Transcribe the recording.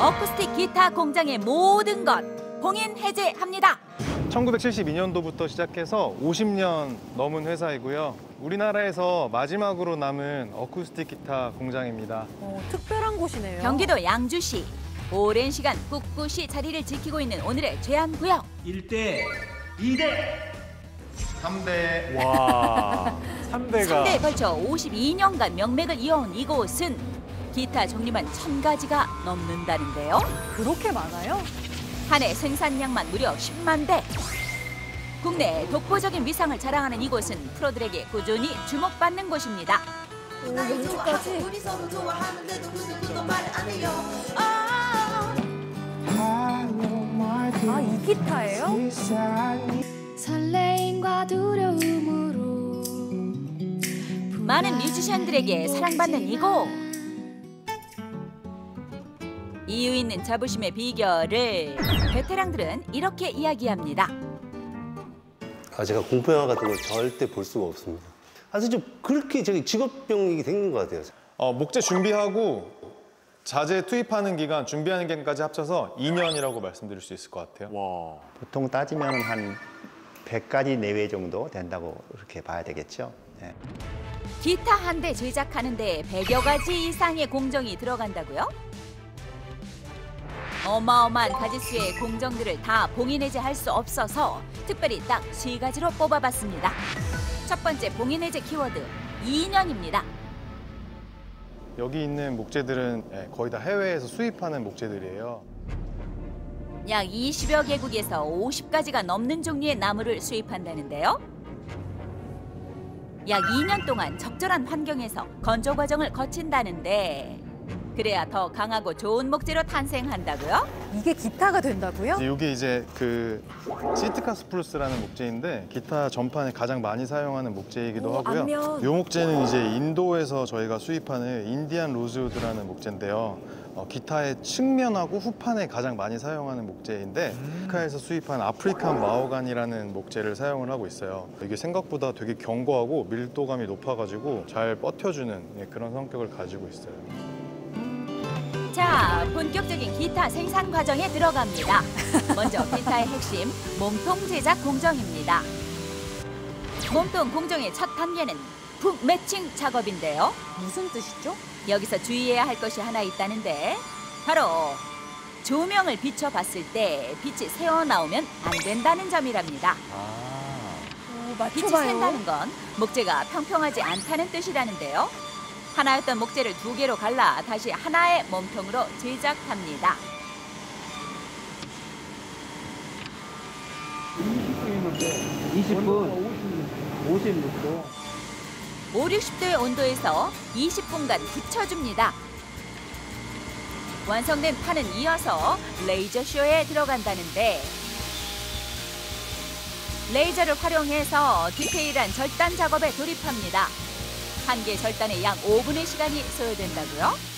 어쿠스틱 기타 공장의 모든 것 봉인 해제합니다. 1972년도부터 시작해서 50년 넘은 회사이고요. 우리나라에서 마지막으로 남은 어쿠스틱 기타 공장입니다. 특별한 곳이네요. 경기도 양주시. 오랜 시간 꿋꿋이 자리를 지키고 있는 오늘의 제안구역. 1대, 2대, 3대. 와, 3대가. 3대에 걸쳐 52년간 명맥을 이어온 이곳은 기타 종류만 1000가지가 넘는다는데요. 그렇게 많아요? 한 해 생산량만 무려 10만 대. 국내 독보적인 위상을 자랑하는 이곳은 프로들에게 꾸준히 주목받는 곳입니다. 오, 연주까지. 우리 서로 좋아하는데도 누구도 말 안 해요. 아, 이 기타예요? 설레임과 두려움으로 많은 뮤지션들에게 사랑받는 이곳. 이유 있는 자부심의 비결을 베테랑들은 이렇게 이야기합니다. 제가 공포 영화 같은 걸 절대 볼 수가 없습니다. 사실 좀 그렇게 저기 직업병이 생긴 것 같아요. 목재 준비하고 자재 투입하는 기간, 준비하는 기간까지 합쳐서 2년이라고 말씀드릴 수 있을 것 같아요. 와. 보통 따지면 한 100가지 내외 정도 된다고 이렇게 봐야 되겠죠. 네. 기타 한 대 제작하는 데 100여 가지 이상의 공정이 들어간다고요? 어마어마한 가지수의 공정들을 다 봉인해제할 수 없어서 특별히 딱 3가지로 뽑아봤습니다. 첫 번째 봉인해제 키워드, 2년입니다. 여기 있는 목재들은 거의 다 해외에서 수입하는 목재들이에요. 약 20여 개국에서 50가지가 넘는 종류의 나무를 수입한다는데요. 약 2년 동안 적절한 환경에서 건조 과정을 거친다는데 그래야 더 강하고 좋은 목재로 탄생한다고요? 이게 기타가 된다고요? 이게 이제 그 시트카 스프루스라는 목재인데 기타 전판에 가장 많이 사용하는 목재이기도 하고요. 안면. 이 목재는 이제 인도에서 저희가 수입하는 인디안 로즈우드라는 목재인데요. 기타의 측면하고 후판에 가장 많이 사용하는 목재인데 아프리카에서 수입한 아프리칸 마호가니라는 목재를 사용을 하고 있어요. 이게 생각보다 되게 견고하고 밀도감이 높아가지고 잘 버텨주는 그런 성격을 가지고 있어요. 자, 본격적인 기타 생산 과정에 들어갑니다. 먼저 기타의 핵심, 몸통 제작 공정입니다. 몸통 공정의 첫 단계는 붓 매칭 작업인데요. 무슨 뜻이죠? 여기서 주의해야 할 것이 하나 있다는데 바로 조명을 비춰봤을 때 빛이 새어나오면 안 된다는 점이랍니다. 빛이 샌다는 건 목재가 평평하지 않다는 뜻이라는데요. 하나였던 목재를 2개로 갈라 다시 하나의 몸통으로 제작합니다. (20분) 50~60도의 온도에서 20분간 굳혀줍니다. 완성된 판은 이어서 레이저 쇼에 들어간다는데 레이저를 활용해서 디테일한 절단 작업에 돌입합니다. 한 개 절단에 약 5분의 시간이 소요된다고요?